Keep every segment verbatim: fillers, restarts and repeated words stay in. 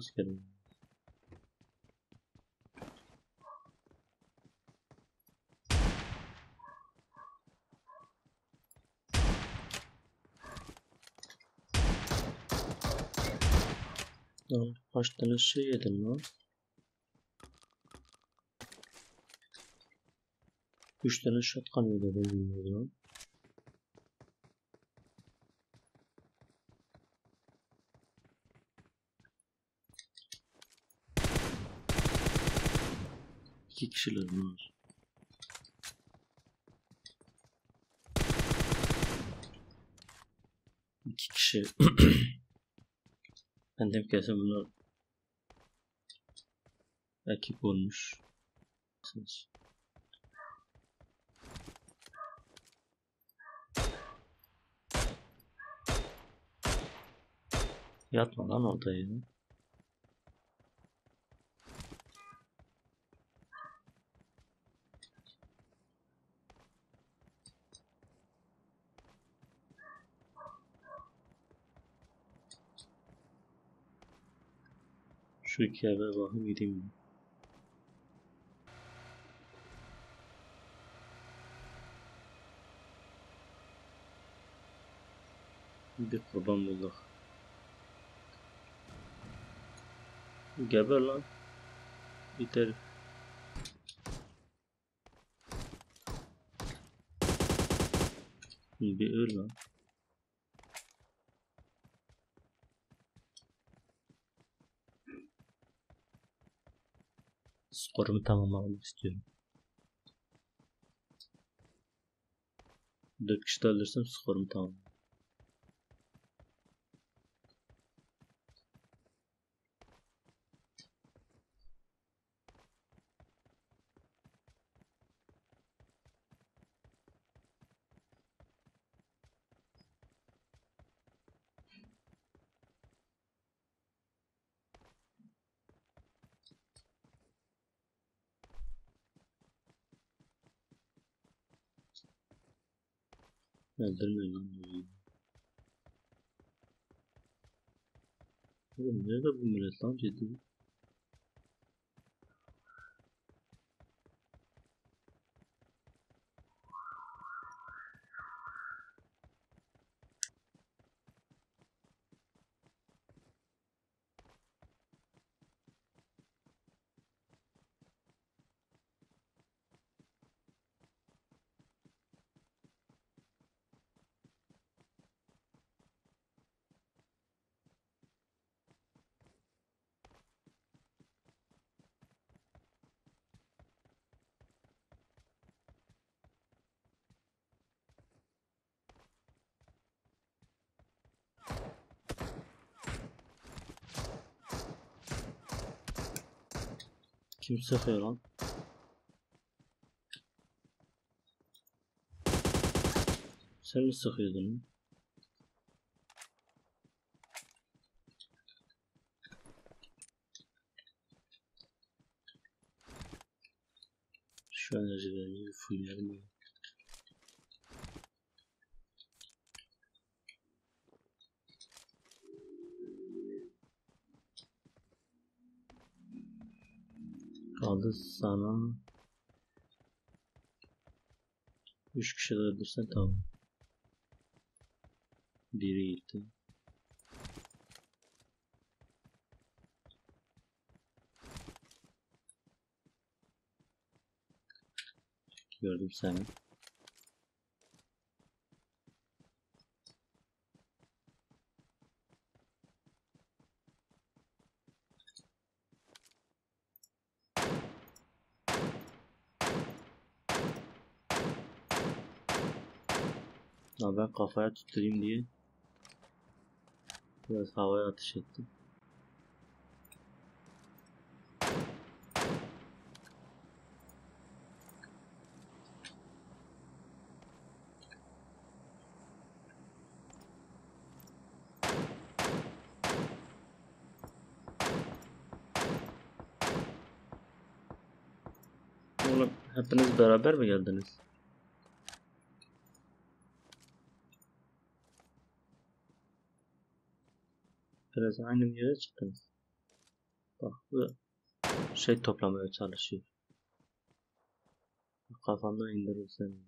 Sıkalım. Lan kaç tane şey yedim lan? üç tane shotgun yedim lan. iki kişiler var. iki kişi. Ben de kesin bunlar ekip olmuş. Yatma lan oradaydı. Şu iki eve bakayım gideyim. Bir kurban bulduk. Geber lan. Biter. Bir öl lan. Skorumu tamamlamak istiyorum. dört kişi de alırsam skorumu tamamlayayım. Öldürmeyin lan bunu. Oğlum nerede bu millet lan ciddi? Kimse hayran. Sen mi sıkıyordun? Şu an acılarını fırlayalım. Kaldı sana üç kişi de öldürsen tamam. Biri gitti. Gördüm seni. Ya ben kafaya tutturayım diye biraz havaya atış ettim. Oğlum hepiniz beraber mi geldiniz? Biraz aynı yere çıktınız. farklı şey toplamaya çalışıyor. Kafandan indirirsen.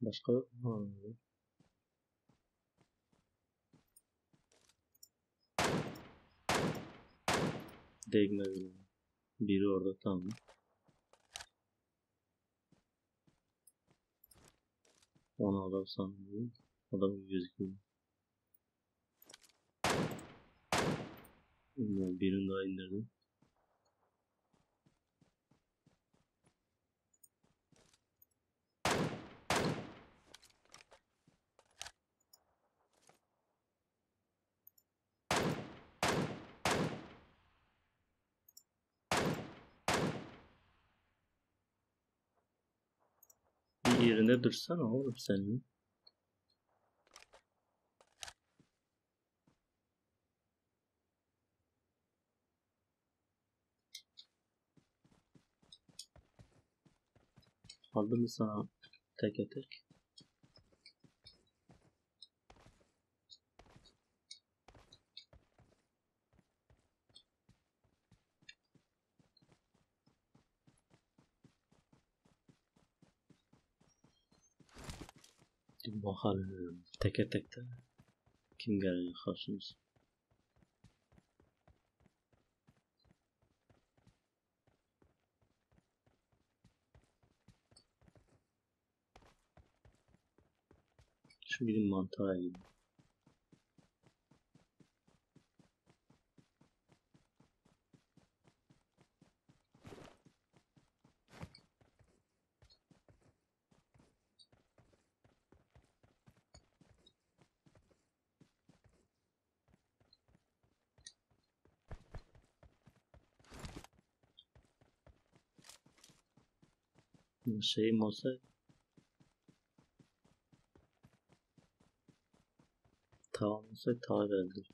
Başka yok mu? Değme bilmiyorum. Biri orada, tamam. Onu adam sanmıyorum. Adamın gözüküyor. Birini daha indirdim. Yerine dursana oğlum senin. Aldım mı sana teke tek? Bakalım teke tekte kim gelecek karşımıza? Şu bizim mantığa gidelim. Şeyim olsa tamam olsa tav öldür.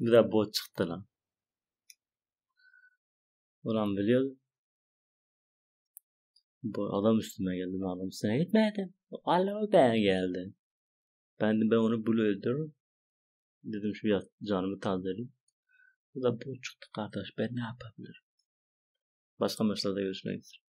Bir de bot çıktı lan. Ulan biliyordum. Bu adam üstüme geldi. Adam üstüne gitmedim. Alo ben geldi. Ben de ben onu bulu öldürürüm. Dedim şu canımı tazeleyeyim. Bu da bot çıktı kardeş. Ben ne yapabilirim? Başka maçlarda görüşmek üzere.